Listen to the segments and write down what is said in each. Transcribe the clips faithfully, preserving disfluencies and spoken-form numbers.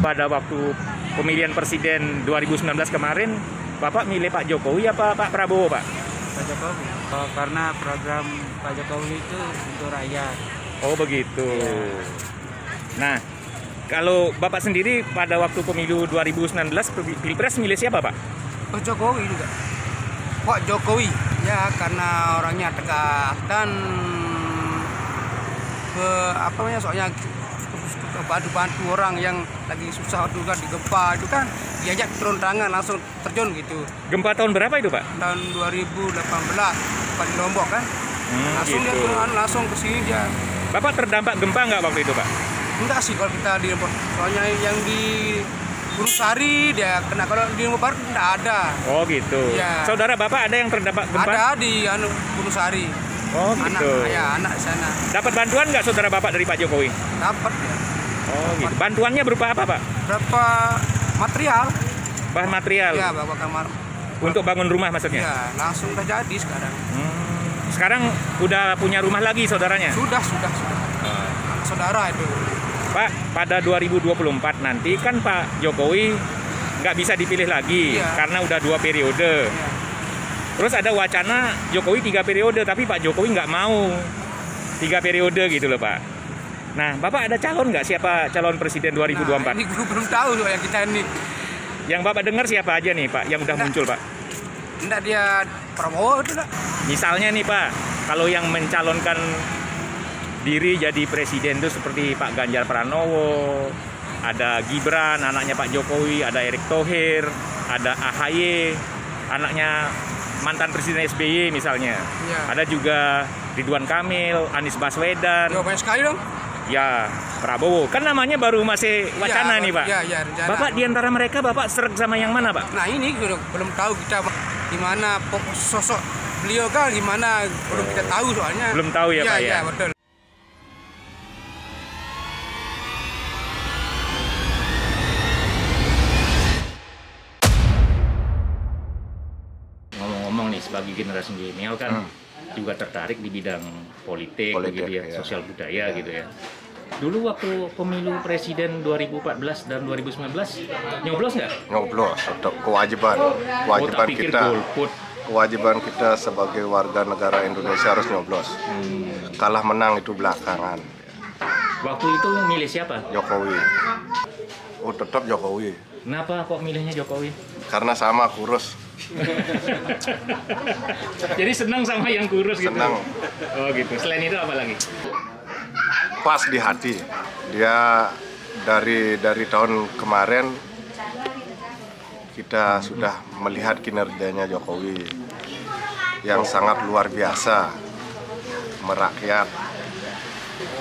Pada waktu pemilihan presiden dua ribu sembilan belas kemarin, Bapak milih Pak Jokowi apa Pak Prabowo, Pak? Pak Jokowi, oh, karena program Pak Jokowi itu untuk rakyat. Oh begitu. Ya. Nah, kalau Bapak sendiri pada waktu pemilu dua ribu sembilan belas Pilpres milih siapa, Pak? Pak Jokowi juga. Pak Jokowi, ya karena orangnya dekat dan ke, apa namanya, soalnya bantu-bantu orang yang lagi susah juga di gempa itu kan diajak turun tangan langsung terjun gitu. Gempa tahun berapa itu, Pak? Tahun dua ribu delapan belas, Pak, di Lombok kan. Hmm, langsung gitu. Dia turun langsung ke sini dia. Bapak terdampak gempa nggak waktu itu, Pak? Enggak sih kalau kita di Lombok. Soalnya yang di Gurusari dia kena, kalau di Lombok Barat enggak ada. Oh gitu. Ya. Saudara Bapak ada yang terdampak gempa? Ada di anu Gurusari. Oh gitu. Anak, ya, anak sana. Dapat bantuan nggak saudara Bapak dari Pak Jokowi? Dapat ya. Oh gitu. Bantuannya berupa apa, Pak? Berupa material. Bahan material? Iya, Bapak kamar. Untuk bangun rumah maksudnya? Iya, langsung terjadi sekarang. Hmm. Sekarang udah punya rumah lagi saudaranya? Sudah, sudah, sudah. Anak saudara itu. Pak, pada dua ribu dua puluh empat nanti kan Pak Jokowi nggak bisa dipilih lagi ya, karena udah dua periode. Ya. Terus ada wacana Jokowi tiga periode, tapi Pak Jokowi nggak mau tiga periode gitu loh, Pak. Nah, Bapak ada calon nggak, siapa calon presiden dua ribu dua puluh empat? Nah, ini gue belum tahu loh yang kita ini. Yang Bapak dengar siapa aja nih, Pak, yang udah nggak muncul, Pak? Nggak, dia Prabowo itu, Pak. Misalnya nih, Pak, kalau yang mencalonkan diri jadi presiden itu seperti Pak Ganjar Pranowo, ada Gibran, anaknya Pak Jokowi, ada Erick Thohir, ada A H Y, anaknya mantan presiden S B Y misalnya, ya. Ada juga Ridwan Kamil, Anies Baswedan. Ya, banyak sekali dong. Ya, Prabowo. Kan namanya baru masih wacana ya, nih, Pak. Ya, ya, Bapak diantara mereka Bapak serg sama yang mana, Pak? Nah ini belum tahu kita gimana sosok beliau kan gimana, belum kita tahu soalnya. Belum tahu ya, ya Pak ya. Ya, betul. Bagi generasi milenial kan hmm. juga tertarik di bidang politik, politik gitu ya, ya, sosial budaya ya, gitu ya. Dulu waktu pemilu presiden dua ribu empat belas dan dua ribu sembilan belas nyoblos nggak? Nyoblos, kewajiban, kewajiban oh, kita, golput. kewajiban kita sebagai warga negara Indonesia harus nyoblos. Hmm. Kalah menang itu belakangan. Waktu itu milih siapa? Jokowi. Oh tetap Jokowi. Kenapa kok milihnya Jokowi? Karena sama kurus. Jadi senang sama yang kurus gitu. Senang. Oh gitu. Selain itu apa lagi? Pas di hati. Dia dari dari tahun kemarin kita sudah melihat kinerjanya Jokowi yang sangat luar biasa merakyat.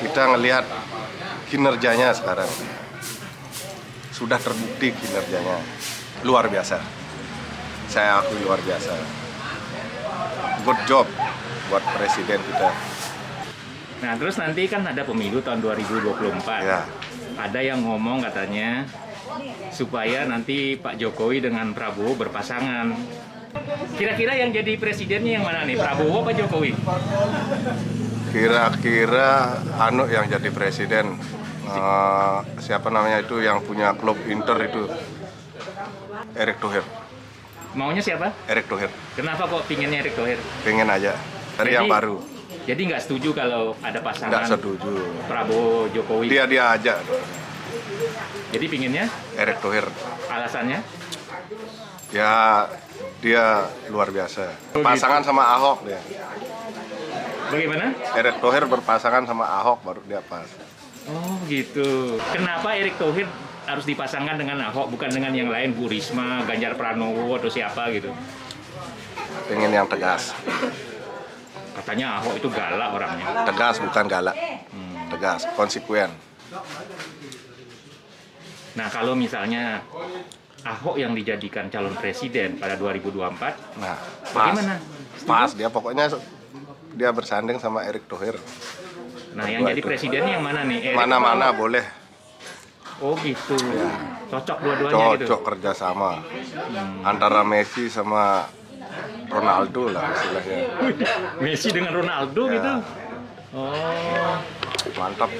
Kita ngelihat kinerjanya sekarang. Sudah terbukti kinerjanya luar biasa. Saya akui luar biasa. Good job buat presiden kita. Nah, terus nanti kan ada pemilu tahun dua ribu dua puluh empat. Ya. Ada yang ngomong katanya supaya nanti Pak Jokowi dengan Prabowo berpasangan. Kira-kira yang jadi presidennya yang mana nih? Prabowo apa Jokowi? Kira-kira anu yang jadi presiden uh, siapa namanya itu yang punya klub Inter itu? Erick Thohir. Maunya siapa? Erick Thohir. Kenapa kok pinginnya Erick Thohir? Pengen aja, dari yang baru. Jadi nggak setuju kalau ada pasangan? Nggak setuju. Prabowo, Jokowi? Dia-dia aja. Jadi pinginnya? Erick Thohir. Alasannya? Ya, dia luar biasa. Oh, pasangan gitu. Sama Ahok dia. Bagaimana? Erick Thohir berpasangan sama Ahok baru dia pas. Oh gitu. Kenapa Erick Thohir harus dipasangkan dengan Ahok, bukan dengan yang lain, Bu Risma, Ganjar Pranowo, atau siapa gitu? Pengen yang tegas. Katanya Ahok itu galak orangnya. Tegas, bukan galak. Hmm. Tegas, konsekuen. Nah, kalau misalnya Ahok yang dijadikan calon presiden pada dua ribu dua puluh empat, nah, bagaimana? Pas, pas dia pokoknya dia bersanding sama Erick Thohir. Nah, yang jadi presidennya yang mana nih? Mana-mana boleh. Oh gitu, ya. Cocok dua-duanya gitu? Cocok kerjasama hmm. antara Messi sama Ronaldo lah istilahnya. Messi dengan Ronaldo ya, gitu? Oh, mantap.